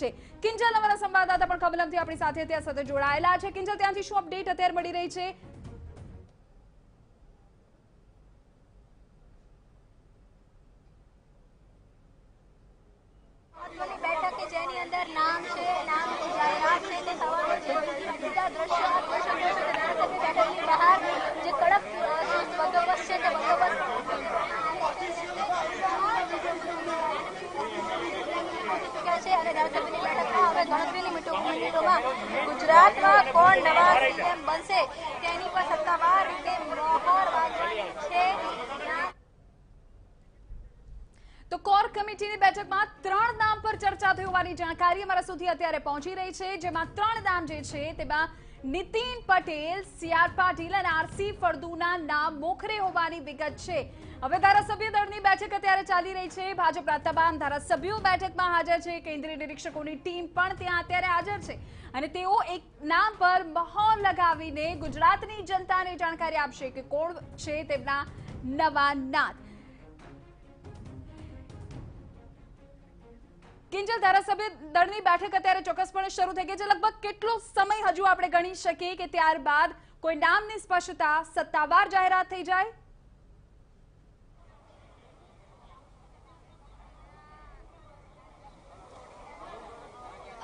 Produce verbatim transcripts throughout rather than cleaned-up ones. કિંજલ અમારા સંવાદદાતા પણ કમલમથી આપણી સાથે ત્યાં સાથે જોડાયેલા છે. કિંજલ, ત્યાંથી શું અપડેટ અત્યારે મળી રહી છે? આટલી બેઠક કે જેની અંદર નામ છે નામ ની જાહેરાત છે તે સવારે જે બીજા દ્રશ્યો આ દ્રશ્યો છે ધારાસભ્ય બેઠકની બહાર જે કડક બંદોબસ્ત છે તે ગુજરાતમાં કોણ નવા સીએમ બનશે તેની પર સત્તાવાર રીતે મોહર વાગી છે. તો કોર કમિટીની બેઠકમાં ત્રણ નામ પર ચર્ચા થઈ હોવાની જાણકારી અમારા સુધી અત્યારે પહોંચી રહી છે, જેમાં ત્રણ નામ જે છે તેમાં નીતિન પટેલ, સીઆર પાટીલ અને આરસી ફળદુના નામ મોખરે હોવાની વિગત છે. હવે ધારાસભ્ય દળની બેઠક અત્યારે ચાલી રહી છે. ભાજપના તમામ ધારાસભ્યો બેઠકમાં હાજર છે. કેન્દ્રીય નિરીક્ષકોની ટીમ પણ ત્યાં અત્યારે હાજર છે અને તેઓ એક નામ પર મહોર લગાવીને ગુજરાતની જનતાને જાણકારી આપશે કે કોણ છે તેમના નવા નામ. કિંજલ, ધારાસભ્ય દળની બેઠક અત્યારે ચોક્કસપણે શરૂ થઈ ગઈ છે. લગભગ કેટલો સમય હજુ આપણે ગણી શકીએ કે ત્યારબાદ કોઈ નામની સ્પષ્ટતા સત્તાવાર જાહેરાત થઈ જાય?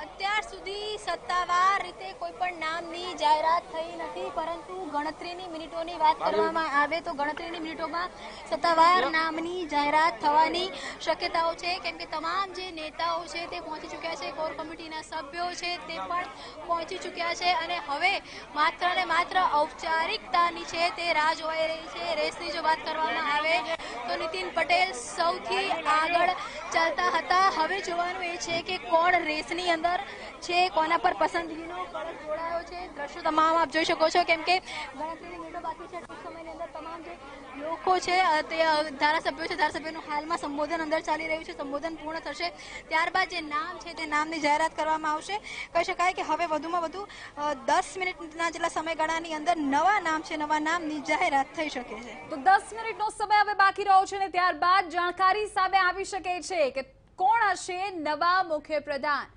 અત્યાર સુધી સત્તાવાર રીતે કોઈ પણ નામની જાહેરાત થઈ નથી, પરંતુ ગણતરીની મિનિટોની વાત કરવામાં આવે તો ગણતરીની મિનિટોમાં સત્તાવાર નામની જાહેરાત થવાની શક્યતાઓ છે, કેમ કે તમામ જે નેતાઓ છે તે પહોંચી ચૂક્યા છે, કોર કમિટીના સભ્યો છે તે પણ પહોંચી ચૂક્યા છે અને હવે માત્ર ને માત્ર ઔપચારિકતાની છે તે રાહ જોવાઈ રહી છે. રેસની જો વાત કરવામાં આવે તો નીતિન પટેલ સૌથી આગળ ચાલતા હતા. હવે જોવાનું એ છે કે કોણ રેસની અંદર છે, કોના પર પસંદગીનો કળશ જોડાયો છે. દ્રશ્યો તમામ આપ જોઈ શકો છો, કેમ કે ગણતરીની મિનિટો બાકી છે. ટૂંક સમયની અંદર તમામ જે લોકો છે તે ધારાસભ્યો છે ધારાસભ્યનું હાલમાં સંબોધન અંદર ચાલી રહ્યું છે. સંબોધન પૂર્ણ થશે ત્યારબાદ જે નામ છે તે નામની જાહેરાત કરવામાં આવશે. કહી શકાય કે હવે વધુમાં વધુ દસ મિનિટના જેટલા સમયગાળાની અંદર નવા નામ છે નવા નામની જાહેરાત થઈ શકે છે. તો દસ મિનિટનો સમય હવે બાકી રહ્યો છે અને ત્યારબાદ જાણકારી સામે આવી શકે છે કે કોણ હશે નવા મુખ્યપ્રધાન.